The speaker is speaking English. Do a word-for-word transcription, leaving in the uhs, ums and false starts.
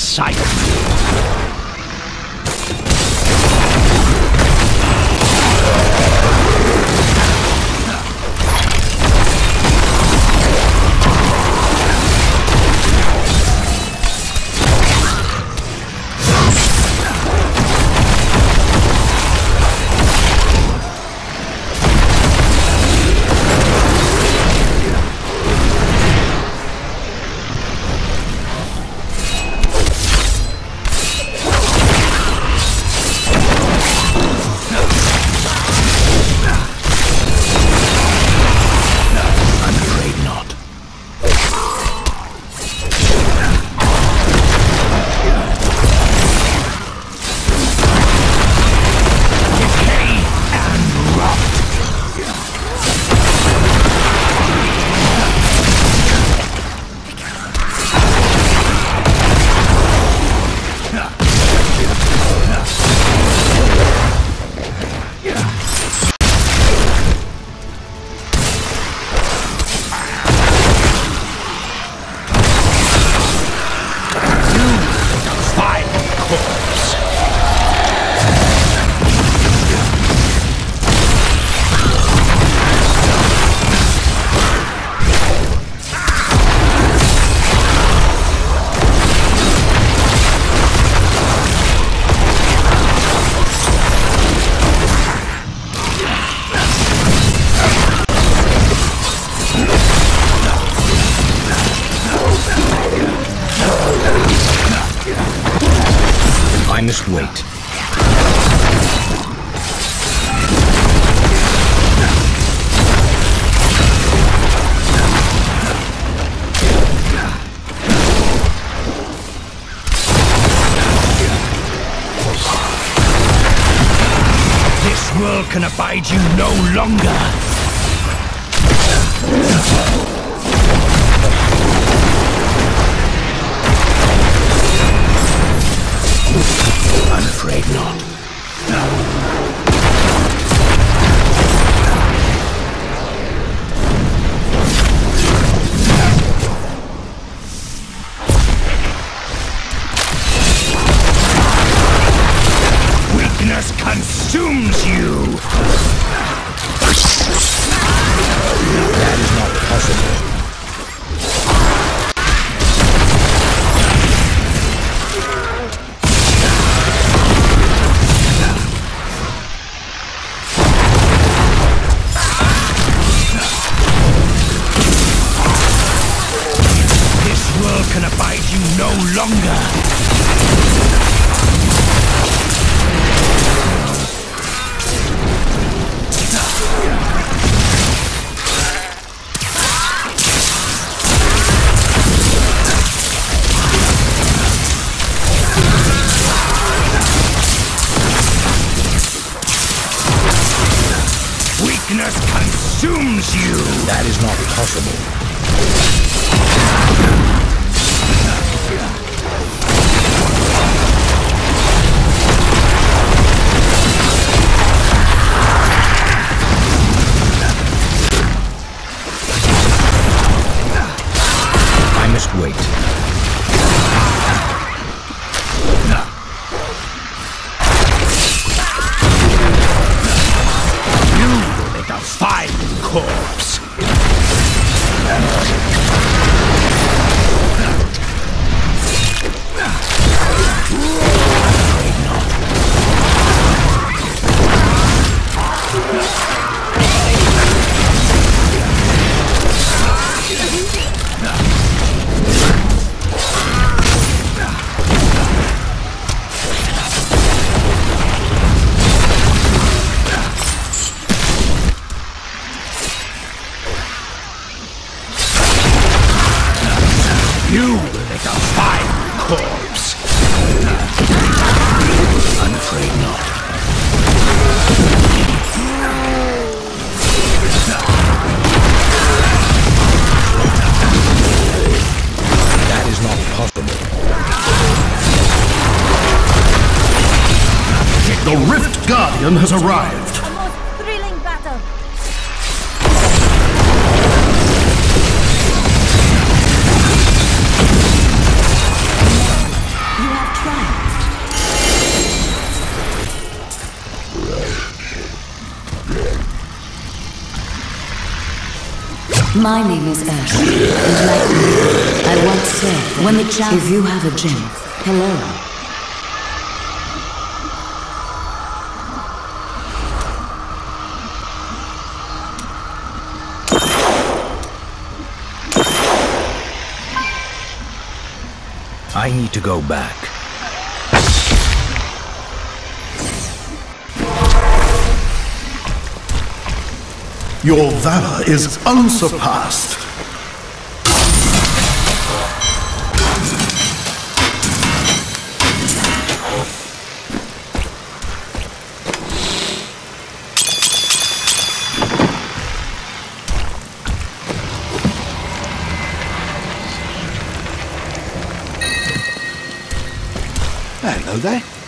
sight. I must wait. This world can abide you no longer. I'm afraid not. No. Weakness consumes you! That is not possible. Consumes you! That is not possible. I must wait. Corpse. The Rift Guardian has arrived. The most thrilling battle. My name is Ash, and like me, I once said that when the child, if you have a gem, hello. I need to go back. Your valor is unsurpassed. Hello there.